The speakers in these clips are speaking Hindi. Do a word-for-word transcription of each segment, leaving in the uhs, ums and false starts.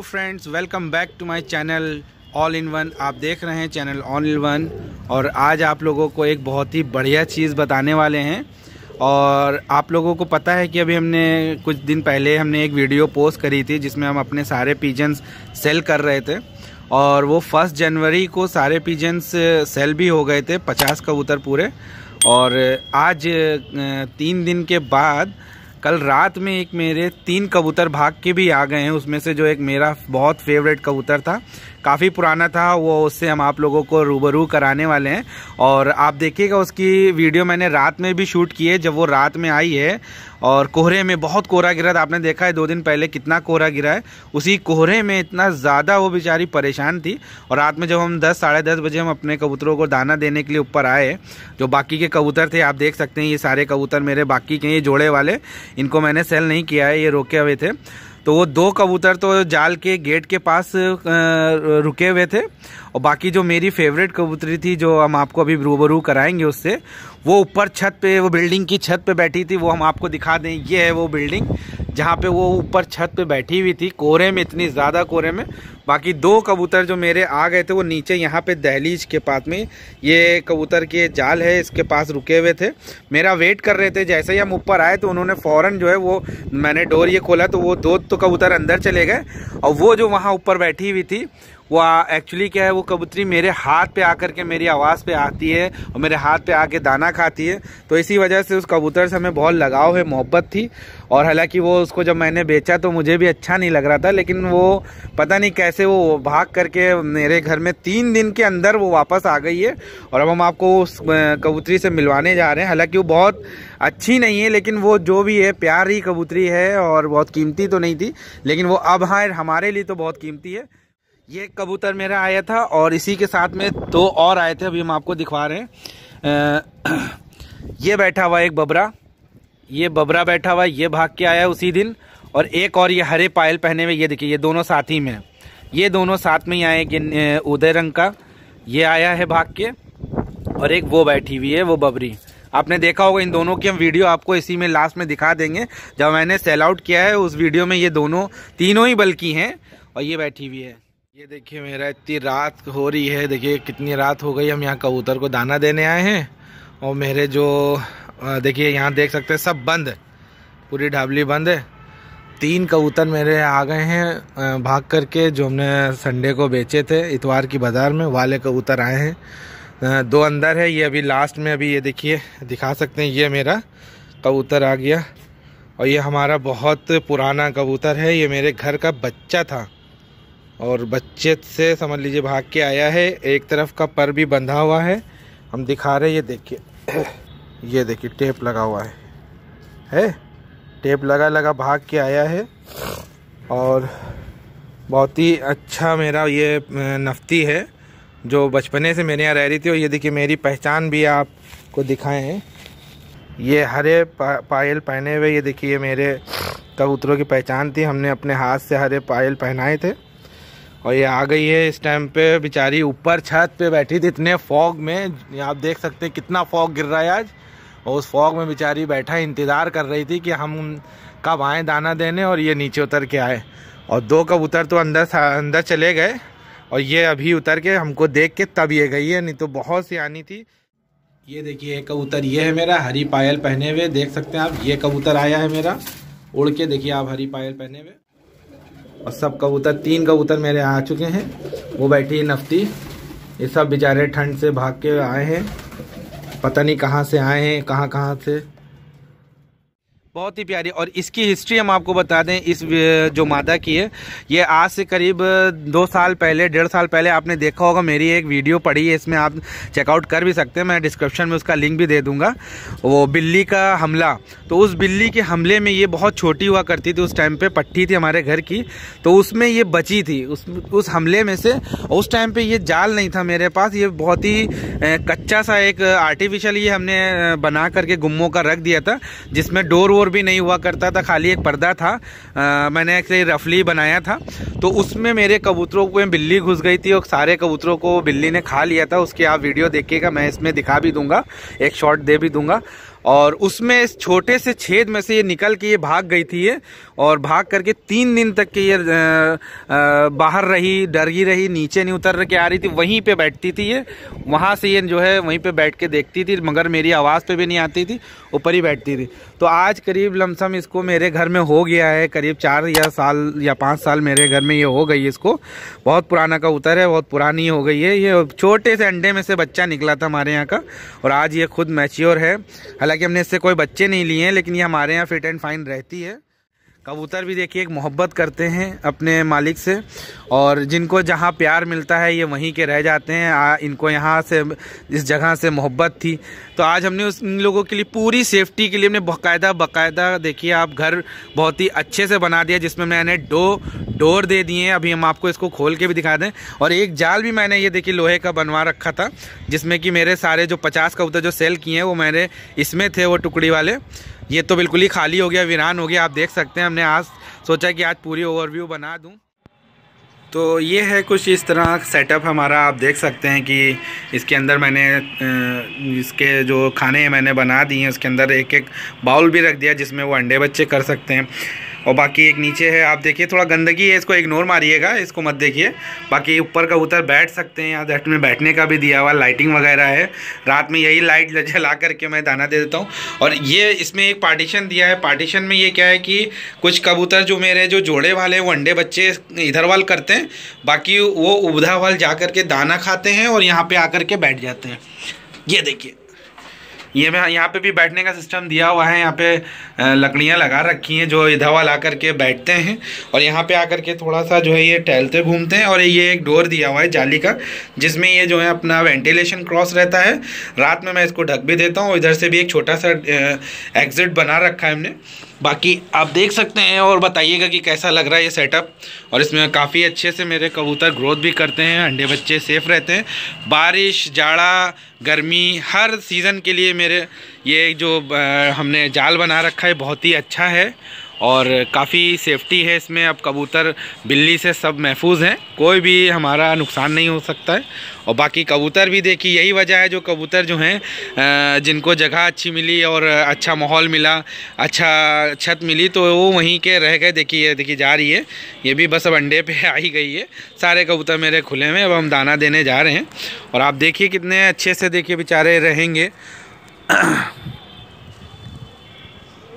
Hello friends, welcome back to my channel all in one. आप देख रहे हैं चैनल ऑल इन वन और आज आप लोगों को एक बहुत ही बढ़िया चीज़ बताने वाले हैं। और आप लोगों को पता है कि अभी हमने कुछ दिन पहले हमने एक वीडियो पोस्ट करी थी जिसमें हम अपने सारे पिजन्स सेल कर रहे थे और वो फर्स्ट जनवरी को सारे पिजन्स सेल भी हो गए थे, पचास कबूतर पूरे। और आज तीन दिन के बाद कल रात में एक मेरे तीन कबूतर भाग के भी आ गए हैं। उसमें से जो एक मेरा बहुत फेवरेट कबूतर था, काफ़ी पुराना था, वो उससे हम आप लोगों को रूबरू कराने वाले हैं। और आप देखिएगा उसकी वीडियो मैंने रात में भी शूट की है जब वो रात में आई है और कोहरे में बहुत कोहरा गिरा था। आपने देखा है दो दिन पहले कितना कोहरा गिरा है, उसी कोहरे में इतना ज़्यादा वो बेचारी परेशान थी। और रात में जब हम दस साढ़े दस बजे हम अपने कबूतरों को दाना देने के लिए ऊपर आए, जो बाकी के कबूतर थे, आप देख सकते हैं ये सारे कबूतर मेरे बाकी के, ये जोड़े वाले, इनको मैंने सेल नहीं किया है, ये रोके हुए थे। तो वो दो कबूतर तो जाल के गेट के पास रुके हुए थे और बाकी जो मेरी फेवरेट कबूतरी थी जो हम आपको अभी रूबरू कराएंगे उससे, वो ऊपर छत पे, वो बिल्डिंग की छत पे बैठी थी। वो हम आपको दिखा दें, ये है वो बिल्डिंग जहाँ पे वो ऊपर छत पे बैठी हुई थी कोहरे में, इतनी ज़्यादा कोहरे में। बाकी दो कबूतर जो मेरे आ गए थे वो नीचे यहाँ पे दहलीज के पास में, ये कबूतर के जाल है इसके पास रुके हुए थे, मेरा वेट कर रहे थे। जैसे ही हम ऊपर आए तो उन्होंने फ़ौरन जो है वो, मैंने डोर ये खोला तो वो दो तो कबूतर अंदर चले गए और वो जो वहाँ ऊपर बैठी हुई थी वो एक्चुअली क्या है, वो कबूतरी मेरे हाथ पे आकर के मेरी आवाज़ पे आती है और मेरे हाथ पे आके दाना खाती है। तो इसी वजह से उस कबूतर से हमें बहुत लगाव है, मोहब्बत थी। और हालांकि वो उसको जब मैंने बेचा तो मुझे भी अच्छा नहीं लग रहा था, लेकिन वो पता नहीं कैसे वो भाग करके मेरे घर में तीन दिन के अंदर वो वापस आ गई है। और अब हम आपको उस कबूतरी से मिलवाने जा रहे हैं। हालाँकि वो बहुत अच्छी नहीं है, लेकिन वो जो भी है प्यारी कबूतरी है और बहुत कीमती तो नहीं थी, लेकिन वो अब हाँ हमारे लिए तो बहुत कीमती है। ये कबूतर मेरा आया था और इसी के साथ में दो और आए थे, अभी हम आपको दिखवा रहे हैं। ये बैठा हुआ एक बबरा, ये बबरा बैठा हुआ, ये भाग के आया उसी दिन। और एक और ये हरे पायल पहने हुए, ये देखिए, ये दोनों साथ ही में, ये दोनों साथ में ही आए। एक उदय रंग का ये आया है भाग के और एक वो बैठी हुई है वो बबरी। आपने देखा होगा इन दोनों की हम वीडियो आपको इसी में लास्ट में दिखा देंगे, जब मैंने सेल आउट किया है उस वीडियो में ये दोनों, तीनों ही बल्कि हैं। और ये बैठी हुई है, ये देखिए मेरा, इतनी रात हो रही है, देखिए कितनी रात हो गई। हम यहाँ कबूतर को दाना देने आए हैं और मेरे जो देखिए यहाँ देख सकते हैं सब बंद है, पूरी ढाबली बंद है। तीन कबूतर मेरे आ गए हैं भाग करके, जो हमने संडे को बेचे थे इतवार की बाज़ार में, वाले कबूतर आए हैं। दो अंदर है, ये अभी लास्ट में, अभी ये देखिए दिखा सकते हैं, ये मेरा कबूतर आ गया। और ये हमारा बहुत पुराना कबूतर है, ये मेरे घर का बच्चा था और बच्चे से समझ लीजिए भाग के आया है। एक तरफ का पर भी बंधा हुआ है, हम दिखा रहे हैं, ये देखिए, ये देखिए टेप लगा हुआ है, है टेप लगा लगा भाग के आया है। और बहुत ही अच्छा मेरा ये नफ्ती है जो बचपने से मेरे यहाँ रह रही थी। और ये देखिए मेरी पहचान भी आपको दिखाएं, ये हरे पायल पहने हुए, ये देखिए मेरे कबूतरों की पहचान थी, हमने अपने हाथ से हरे पायल पहनाए थे। और ये आ गई है इस टाइम पे, बेचारी ऊपर छत पे बैठी थी इतने फॉग में, आप देख सकते हैं कितना फॉग गिर रहा है आज। और उस फॉग में बेचारी बैठा इंतज़ार कर रही थी कि हम कब आएँ दाना देने, और ये नीचे उतर के आए। और दो कबूतर तो अंदर अंदर चले गए और ये अभी उतर के हमको देख के तब ये गई है, नहीं तो बहुत सी आनी थी। ये देखिए कबूतर, ये है मेरा हरी पायल पहने हुए, देख सकते हैं आप, ये कबूतर आया है मेरा उड़ के, देखिए आप हरी पायल पहने हुए। और सब कबूतर, तीन कबूतर मेरे आ चुके हैं। वो बैठी है नफ्ती, ये सब बेचारे ठंड से भाग के आए हैं, पता नहीं कहाँ से आए हैं, कहाँ कहाँ से। बहुत ही प्यारी, और इसकी हिस्ट्री हम आपको बता दें, इस जो मादा की है, ये आज से करीब दो साल पहले, डेढ़ साल पहले आपने देखा होगा मेरी एक वीडियो पड़ी है, इसमें आप चेकआउट कर भी सकते हैं, मैं डिस्क्रिप्शन में उसका लिंक भी दे दूंगा। वो बिल्ली का हमला, तो उस बिल्ली के हमले में ये बहुत छोटी हुआ करती थी उस टाइम पर, पट्टी थी हमारे घर की, तो उसमें ये बची थी उस उस हमले में से। उस टाइम पर ये जाल नहीं था मेरे पास, ये बहुत ही कच्चा सा एक आर्टिफिशियल ये हमने बना करके गुम्मों का रख दिया था, जिसमें डोर और भी नहीं हुआ करता था, खाली एक पर्दा था, आ, मैंने एक रफली बनाया था। तो उसमें मेरे कबूतरों को बिल्ली घुस गई थी और सारे कबूतरों को बिल्ली ने खा लिया था। उसकी आप वीडियो देखिएगा, मैं इसमें दिखा भी दूंगा, एक शॉट दे भी दूंगा। और उसमें इस छोटे से छेद में से ये निकल के ये भाग गई थी ये, और भाग करके तीन दिन तक के ये बाहर रही, डरी रही, नीचे नहीं उतर के आ रही थी, वहीं पे बैठती थी ये, वहाँ से ये जो है वहीं पे बैठ के देखती थी, मगर मेरी आवाज़ पे भी नहीं आती थी, ऊपर ही बैठती थी। तो आज करीब लमसम इसको मेरे घर में हो गया है, करीब चार या साल या पाँच साल मेरे घर में ये हो गई है। इसको बहुत पुराना कबूतर है, बहुत पुरानी हो गई है। ये छोटे से अंडे में से बच्चा निकला था हमारे यहाँ का, और आज ये खुद मैच्योर है। हालाँकि हमने इससे कोई बच्चे नहीं लिए हैं, लेकिन ये हमारे यहाँ फिट एंड फाइन रहती है। कबूतर भी देखिए एक मोहब्बत करते हैं अपने मालिक से, और जिनको जहाँ प्यार मिलता है ये वहीं के रह जाते हैं। आ, इनको यहाँ से, इस जगह से मोहब्बत थी। तो आज हमने उस इन लोगों के लिए पूरी सेफ्टी के लिए हमने बाकायदा बाकायदा देखिए आप घर बहुत ही अच्छे से बना दिया, जिसमें मैंने डो डोर दे दिए हैं। अभी हम आपको इसको खोल के भी दिखा दें। और एक जाल भी मैंने ये देखिए लोहे का बनवा रखा था, जिसमें कि मेरे सारे जो पचास कबूतर जो सेल किए हैं वो मेरे इसमें थे, वो टुकड़ी वाले। ये तो बिल्कुल ही खाली हो गया, वीरान हो गया, आप देख सकते हैं। हमने आज सोचा कि आज पूरी ओवरव्यू बना दूं। तो ये है कुछ इस तरह सेटअप हमारा, आप देख सकते हैं कि इसके अंदर मैंने इसके जो खाने मैंने बना दिए हैं, उसके अंदर एक एक बाउल भी रख दिया जिसमें वो अंडे बच्चे कर सकते हैं। और बाकी एक नीचे है, आप देखिए थोड़ा गंदगी है, इसको इग्नोर मारिएगा, इसको मत देखिए। बाकी ऊपर कबूतर बैठ सकते हैं, यहाँ डेट में बैठने का भी दिया हुआ, लाइटिंग वगैरह है। रात में यही लाइट जला करके मैं दाना दे देता हूँ। और ये इसमें एक पार्टीशन दिया है, पार्टीशन में ये क्या है कि कुछ कबूतर जो मेरे जो जोड़े वाले हैं वो अंडे बच्चे इधर वाल करते हैं, बाकी वो उबधा वाल जा करके दाना खाते हैं और यहाँ पर आकर के बैठ जाते हैं। ये देखिए, ये मैं यहाँ पे भी बैठने का सिस्टम दिया हुआ है। यहाँ पे लकड़ियाँ लगा रखी हैं जो इधर वाला आकर के बैठते हैं, और यहाँ पे आकर के थोड़ा सा जो है ये टहलते घूमते हैं। और ये एक डोर दिया हुआ है जाली का, जिसमें ये जो है अपना वेंटिलेशन क्रॉस रहता है। रात में मैं इसको ढक भी देता हूँ। इधर से भी एक छोटा सा एग्जिट बना रखा है हमने। बाकी आप देख सकते हैं और बताइएगा कि कैसा लग रहा है ये सेटअप। और इसमें काफ़ी अच्छे से मेरे कबूतर ग्रोथ भी करते हैं, अंडे बच्चे सेफ रहते हैं। बारिश, जाड़ा, गर्मी, हर सीज़न के लिए मेरे ये जो हमने जाल बना रखा है बहुत ही अच्छा है और काफ़ी सेफ्टी है इसमें। अब कबूतर, बिल्ली से सब महफूज हैं, कोई भी हमारा नुकसान नहीं हो सकता है। और बाकी कबूतर भी देखिए, यही वजह है जो कबूतर जो हैं जिनको जगह अच्छी मिली और अच्छा माहौल मिला, अच्छा छत मिली, तो वो वहीं के रह गए। देखिए ये देखिए जा रही है, ये भी बस अब अंडे पे आई गई है। सारे कबूतर मेरे खुले में, अब हम दाना देने जा रहे हैं। और आप देखिए कितने अच्छे से देखिए बेचारे रहेंगे।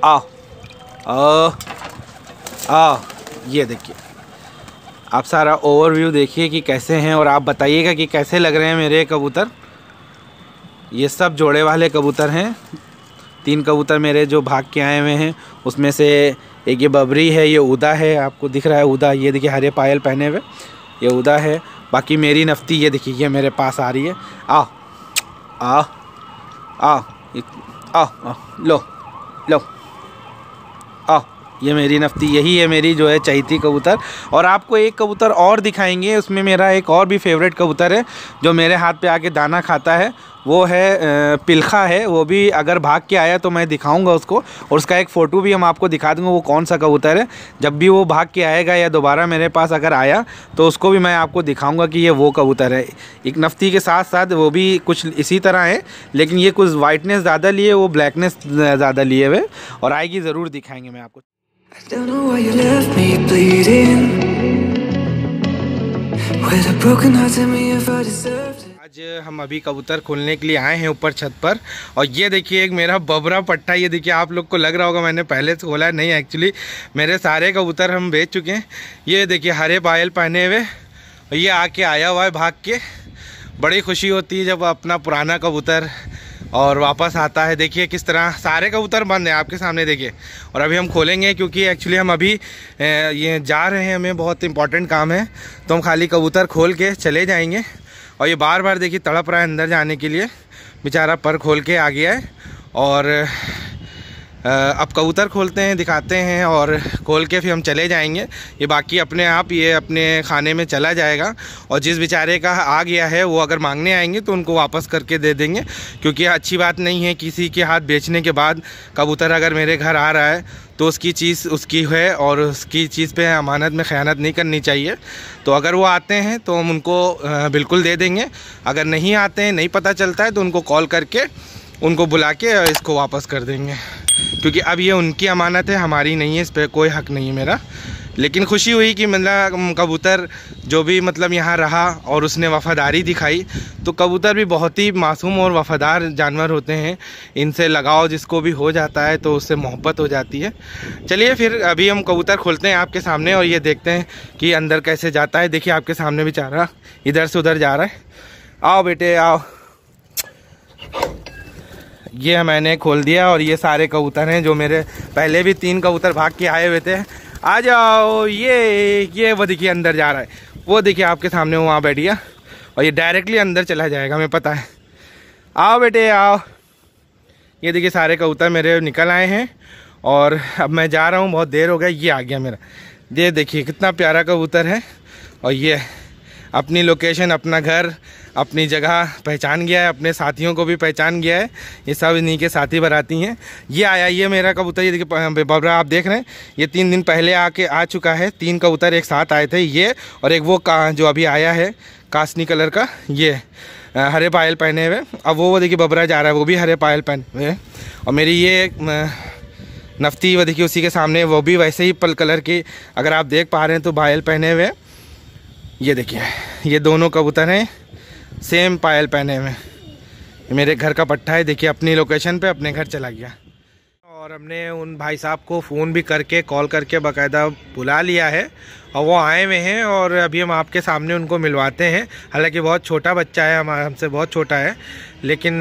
आ आ, आ ये देखिए, आप सारा ओवरव्यू देखिए कि कैसे हैं, और आप बताइएगा कि कैसे लग रहे हैं मेरे कबूतर। ये सब जोड़े वाले कबूतर हैं। तीन कबूतर मेरे जो भाग के आए हुए हैं, उसमें से एक ये बबरी है, ये उदा है, आपको दिख रहा है उदा, ये देखिए हरे पायल पहने हुए, ये उदा है। बाकी मेरी नफ्ती ये देखिए, ये मेरे पास आ रही है। आ आ आ आ लो लो आ, ये मेरी नफ्ती, यही है मेरी जो है चैती कबूतर। और आपको एक कबूतर और दिखाएंगे, उसमें मेरा एक और भी फेवरेट कबूतर है जो मेरे हाथ पे आके दाना खाता है, वो है पिलखा है। वो भी अगर भाग के आया तो मैं दिखाऊंगा उसको, और उसका एक फ़ोटो भी हम आपको दिखा दूंगा वो कौन सा कबूतर है। जब भी वो भाग के आएगा या दोबारा मेरे पास अगर आया तो उसको भी मैं आपको दिखाऊंगा कि ये वो कबूतर है। एक नफ्ती के साथ साथ वो भी कुछ इसी तरह है, लेकिन ये कुछ वाइटनेस ज़्यादा लिए, वो ब्लैकनेस ज़्यादा लिए हुए। और आएगी ज़रूर दिखाएँगे मैं आपको। आज हम अभी कबूतर खोलने के लिए आए हैं ऊपर छत पर। और ये देखिए एक मेरा बबरा पट्टा, ये देखिए आप लोग को लग रहा होगा मैंने पहले से खोला है, नहीं, एक्चुअली मेरे सारे कबूतर हम बेच चुके हैं। ये देखिए हरे पायल पहने हुए, और ये आके आया हुआ है भाग के। बड़ी खुशी होती है जब अपना पुराना कबूतर और वापस आता है। देखिए किस तरह सारे कबूतर बंद हैं आपके सामने देखिए। और अभी हम खोलेंगे, क्योंकि एक्चुअली हम अभी ये जा रहे हैं, हमें बहुत इंपॉर्टेंट काम है, तो हम खाली कबूतर खोल के चले जाएंगे। और ये बार बार देखिए तड़प रहा है अंदर जाने के लिए, बेचारा पर खोल के आ गया है। और अब कबूतर खोलते हैं, दिखाते हैं, और खोल के फिर हम चले जाएंगे। ये बाकी अपने आप ये अपने खाने में चला जाएगा। और जिस बेचारे का आ गया है वो अगर मांगने आएंगे तो उनको वापस करके दे देंगे, क्योंकि अच्छी बात नहीं है किसी के हाथ बेचने के बाद। कबूतर अगर मेरे घर आ रहा है तो उसकी चीज़ उसकी है, और उसकी चीज़ पे अमानत में ख़यानत नहीं करनी चाहिए। तो अगर वो आते हैं तो हम उनको बिल्कुल दे देंगे, अगर नहीं आते हैं, नहीं पता चलता है, तो उनको कॉल करके उनको बुला के इसको वापस कर देंगे। क्योंकि अब ये उनकी अमानत है, हमारी नहीं है, इस पर कोई हक़ नहीं है मेरा। लेकिन खुशी हुई कि मतलब कबूतर जो भी मतलब यहाँ रहा और उसने वफ़ादारी दिखाई। तो कबूतर भी बहुत ही मासूम और वफ़ादार जानवर होते हैं, इनसे लगाव जिसको भी हो जाता है तो उससे मोहब्बत हो जाती है। चलिए फिर अभी हम कबूतर खोलते हैं आपके सामने और ये देखते हैं कि अंदर कैसे जाता है। देखिए आपके सामने बेचारा इधर से उधर जा रहा है। आओ बेटे आओ। ये मैंने खोल दिया और ये सारे कबूतर हैं जो मेरे पहले भी तीन कबूतर भाग के आए हुए थे। आ जाओ। ये ये वो देखिए अंदर जा रहा है, वो देखिए आपके सामने वहाँ बैठ गया और ये डायरेक्टली अंदर चला जाएगा, हमें पता है। आओ बेटे आओ। ये देखिए सारे कबूतर मेरे निकल आए हैं और अब मैं जा रहा हूँ, बहुत देर हो गया। ये आ गया मेरा, ये देखिए कितना प्यारा कबूतर है। और ये अपनी लोकेशन, अपना घर, अपनी जगह पहचान गया है, अपने साथियों को भी पहचान गया है। ये सब इन्हीं के साथी बराती हैं। ये आया, ये मेरा कबूतर, ये देखिए बबरा आप देख रहे हैं, ये तीन दिन पहले आके आ चुका है। तीन कबूतर एक साथ आए थे, ये और एक वो का जो अभी आया है कासनी कलर का, ये हरे पायल पहने हुए। अब वो वो देखिए बबरा जा रहा है, वो भी हरे पायल पहने हुए। और मेरी ये नफ्ती वो देखिए उसी के सामने, वो भी वैसे ही पल कलर की, अगर आप देख पा रहे हैं तो पायल पहने हुए। ये देखिए ये दोनों कबूतर हैं सेम पायल पहने में। मेरे घर का पट्टा है, देखिए अपनी लोकेशन पे अपने घर चला गया। और हमने उन भाई साहब को फ़ोन भी करके, कॉल करके बाकायदा बुला लिया है और वो आए हुए हैं और अभी हम आपके सामने उनको मिलवाते हैं। हालांकि बहुत छोटा बच्चा है, हमारा हमसे बहुत छोटा है, लेकिन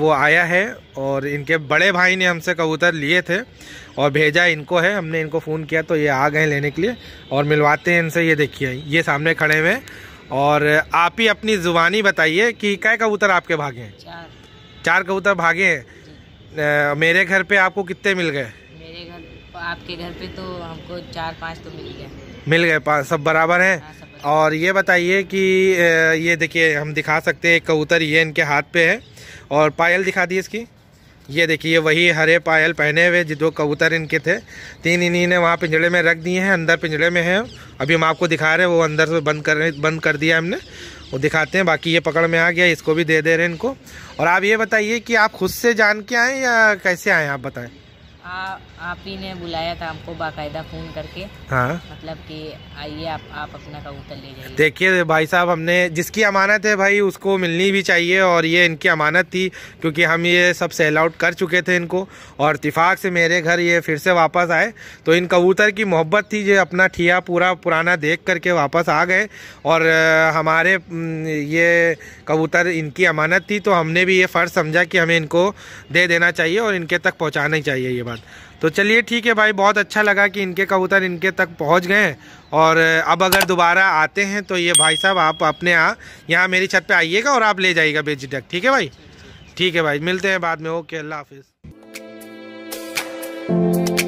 वो आया है। और इनके बड़े भाई ने हमसे कबूतर लिए थे और भेजा इनको है, हमने इनको फ़ोन किया तो ये आ गए लेने के लिए। और मिलवाते हैं इनसे। ये देखिए ये सामने खड़े हुए। और आप ही अपनी ज़ुबानी बताइए कि क्या कबूतर आपके भागे हैं? चार चार कबूतर भागे हैं। मेरे घर पे आपको कितने मिल गए? मेरे घर, आपके घर पे तो हमको चार पांच तो मिल गए। मिल गए पांच, सब बराबर हैं। हाँ, सब बराबर। और ये बताइए कि ये देखिए हम दिखा सकते हैं एक कबूतर, ये इनके हाथ पे है। और पायल दिखा दी इसकी, ये देखिए वही हरे पायल पहने हुए जो कबूतर इनके थे। तीन इन्हीं ने वहाँ पिंजड़े में रख दिए हैं, अंदर पिंजड़े में हैं। अभी हम आपको दिखा रहे हैं, वो अंदर से बंद कर बंद कर दिया हमने, वो दिखाते हैं। बाकी ये पकड़ में आ गया, इसको भी दे दे रहे हैं इनको। और आप ये बताइए कि आप खुद से जान के आए या कैसे आए? आप बताएं। आ, आप ही ने बुलाया था हमको बाकायदा फ़ोन करके। हाँ, मतलब कि आइए आप आप अपना कबूतर ले जाइए। देखिए भाई साहब, हमने जिसकी अमानत है भाई उसको मिलनी भी चाहिए और ये इनकी अमानत थी, क्योंकि हम ये सब सेल आउट कर चुके थे इनको। और इत्तेफाक से मेरे घर ये फिर से वापस आए तो इन कबूतर की मोहब्बत थी, जो अपना ठिया पूरा पुराना देख करके वापस आ गए। और हमारे ये कबूतर इनकी अमानत थी तो हमने भी ये फ़र्ज़ समझा कि हमें इनको दे देना चाहिए और इनके तक पहुँचाना ही चाहिए ये। तो चलिए ठीक है भाई, बहुत अच्छा लगा कि इनके कबूतर इनके तक पहुंच गए हैं। और अब अगर दोबारा आते हैं तो ये भाई साहब आप अपने यहाँ यहाँ मेरी छत पे आइएगा और आप ले जाइएगा बेझिझक। ठीक है भाई? ठीक है भाई, मिलते हैं बाद में। ओके, अल्लाह हाफिज़।